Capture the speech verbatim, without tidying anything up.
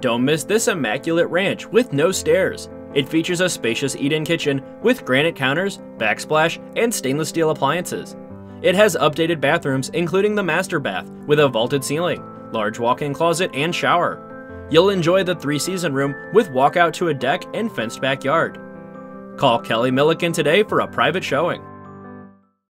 Don't miss this immaculate ranch with no stairs. It features a spacious eat-in kitchen with granite counters, backsplash, and stainless steel appliances. It has updated bathrooms, including the master bath with a vaulted ceiling, large walk-in closet, and shower. You'll enjoy the three-season room with walkout to a deck and fenced backyard. Call Kelly Millikin today for a private showing.